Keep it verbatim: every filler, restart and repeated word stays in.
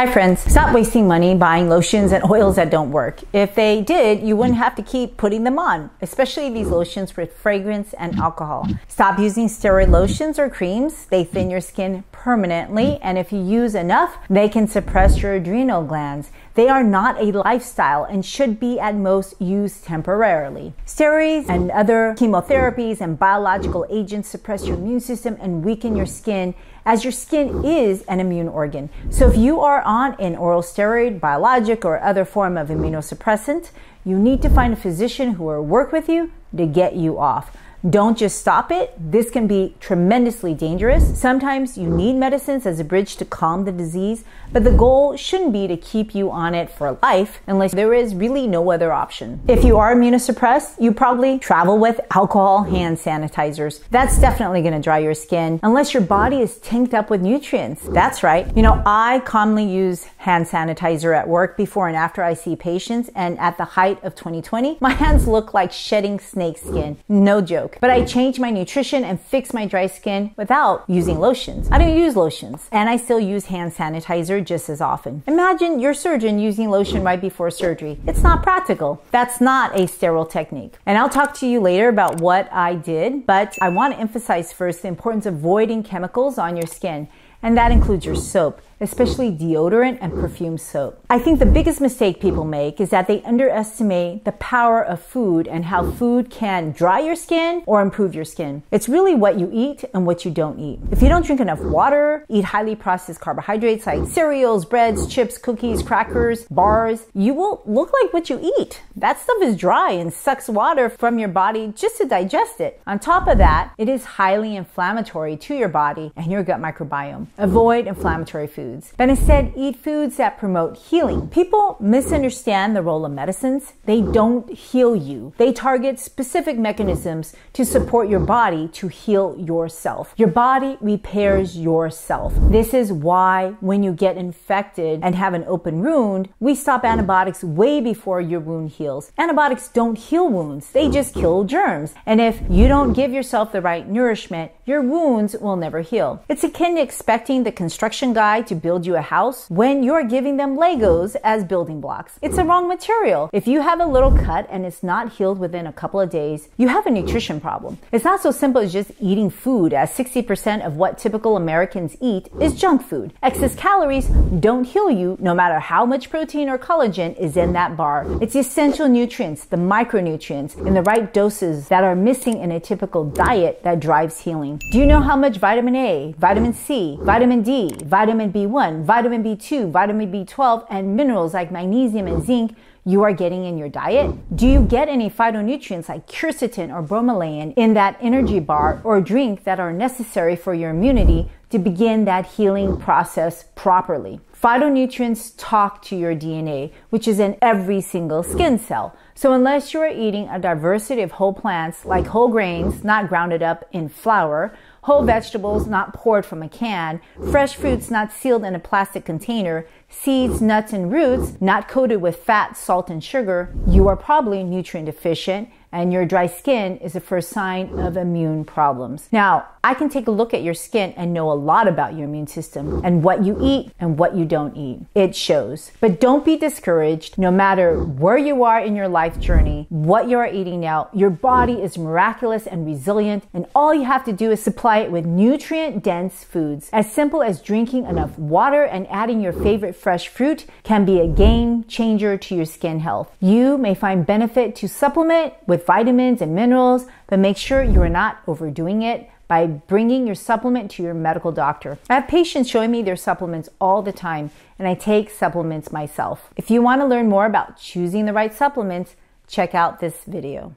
Hi friends, stop wasting money buying lotions and oils that don't work. If they did, you wouldn't have to keep putting them on, especially these lotions with fragrance and alcohol. Stop using steroid lotions or creams. They thin your skin permanently, and if you use enough, they can suppress your adrenal glands. They are not a lifestyle and should be at most used temporarily. Steroids and other chemotherapies and biological agents suppress your immune system and weaken your skin, as your skin is an immune organ. So if you are on an oral steroid, biologic, or other form of immunosuppressant, you need to find a physician who will work with you to get you off. Don't just stop it. This can be tremendously dangerous. Sometimes you need medicines as a bridge to calm the disease, but the goal shouldn't be to keep you on it for life unless there is really no other option. If you are immunosuppressed, you probably travel with alcohol hand sanitizers. That's definitely going to dry your skin unless your body is tanked up with nutrients. That's right. You know, I commonly use hand sanitizer at work before and after I see patients, and at the height of twenty twenty, my hands look like shedding snake skin. No joke. But I changed my nutrition and fixed my dry skin without using lotions. I don't use lotions, and I still use hand sanitizer just as often. Imagine your surgeon using lotion right before surgery. It's not practical. That's not a sterile technique. And I'll talk to you later about what I did, but I want to emphasize first the importance of avoiding chemicals on your skin. And that includes your soap, especially deodorant and perfume soap. I think the biggest mistake people make is that they underestimate the power of food and how food can dry your skin or improve your skin. It's really what you eat and what you don't eat. If you don't drink enough water, eat highly processed carbohydrates like cereals, breads, chips, cookies, crackers, bars, you will look like what you eat. That stuff is dry and sucks water from your body just to digest it. On top of that, it is highly inflammatory to your body and your gut microbiome. Avoid inflammatory foods. But instead, eat foods that promote healing. People misunderstand the role of medicines. They don't heal you. They target specific mechanisms to support your body to heal yourself. Your body repairs yourself. This is why when you get infected and have an open wound, we stop antibiotics way before your wound heals. Antibiotics don't heal wounds. They just kill germs. And if you don't give yourself the right nourishment, your wounds will never heal. It's akin to expecting the construction guy to build you a house when you're giving them Legos as building blocks. It's the wrong material. If you have a little cut and it's not healed within a couple of days, you have a nutrition problem. It's not so simple as just eating food, as sixty percent of what typical Americans eat is junk food. Excess calories don't heal you no matter how much protein or collagen is in that bar. It's the essential nutrients, the micronutrients, in the right doses that are missing in a typical diet that drives healing. Do you know how much vitamin A, vitamin C, vitamin D, vitamin B one, vitamin B two, vitamin B twelve, and minerals like magnesium and zinc you are getting in your diet? Do you get any phytonutrients like quercetin or bromelain in that energy bar or drink that are necessary for your immunity to begin that healing process properly? Phytonutrients talk to your D N A, which is in every single skin cell. So unless you are eating a diversity of whole plants like whole grains, not grounded up in flour, whole vegetables not poured from a can, fresh fruits not sealed in a plastic container, seeds, nuts, and roots not coated with fat, salt, and sugar, you are probably nutrient deficient, and your dry skin is the first sign of immune problems. Now, I can take a look at your skin and know a lot about your immune system and what you eat and what you don't eat. It shows. But don't be discouraged. No matter where you are in your life journey, what you are eating now, your body is miraculous and resilient, and all you have to do is supply it with nutrient-dense foods. As simple as drinking enough water and adding your favorite fresh fruit can be a game changer to your skin health. You may find benefit to supplement with vitamins and minerals, but make sure you are not overdoing it by bringing your supplement to your medical doctor. I have patients showing me their supplements all the time, and I take supplements myself. If you want to learn more about choosing the right supplements, check out this video.